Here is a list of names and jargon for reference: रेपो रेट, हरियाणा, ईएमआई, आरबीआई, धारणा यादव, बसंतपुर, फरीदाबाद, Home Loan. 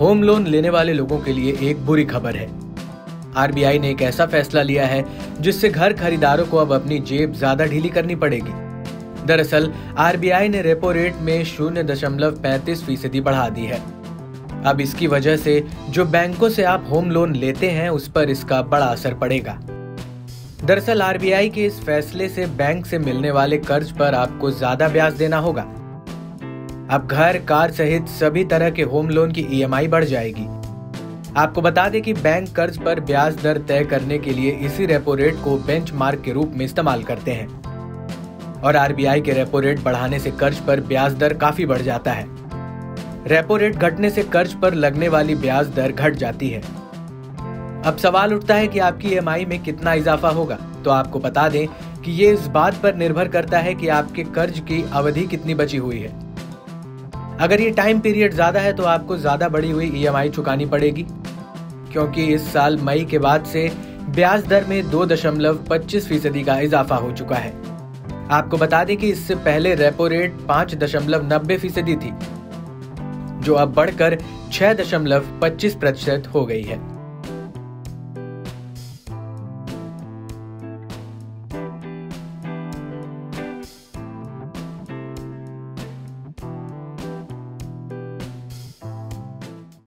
Home loan लेने वाले लोगों के लिए एक बुरी खबर है। आरबीआई ने एक ऐसा फैसला लिया है जिससे घर खरीदारों को अब अपनी जेब ज्यादा ढीली करनी पड़ेगी। दरअसल आरबीआई ने रेपो रेट में 0.35% बढ़ा दी है। अब इसकी वजह से जो बैंकों से आप होम लोन लेते हैं उस पर इसका बड़ा असर पड़ेगा। दरअसल आरबीआई के इस फैसले से बैंक से मिलने वाले कर्ज पर आपको ज्यादा ब्याज देना होगा। अब घर, कार सहित सभी तरह के होम लोन की ईएमआई बढ़ जाएगी। आपको बता दें कि बैंक कर्ज पर ब्याज दर तय करने के लिए इसी रेपो रेट को बेंचमार्क के रूप में इस्तेमाल करते हैं और आरबीआई के रेपो रेट बढ़ाने से कर्ज पर ब्याज दर काफी बढ़ जाता है। रेपो रेट घटने से कर्ज पर लगने वाली ब्याज दर घट जाती है। अब सवाल उठता है कि आपकी ईएमआई में कितना इजाफा होगा। तो आपको बता दें कि ये इस बात पर निर्भर करता है कि आपके कर्ज की अवधि कितनी बची हुई है। अगर ये टाइम पीरियड ज्यादा है तो आपको ज्यादा बढ़ी हुई ईएमआई चुकानी पड़ेगी, क्योंकि इस साल मई के बाद से ब्याज दर में 2.25% का इजाफा हो चुका है। आपको बता दें कि इससे पहले रेपो रेट 5.90% थी, जो अब बढ़कर 6.25% हो गई है।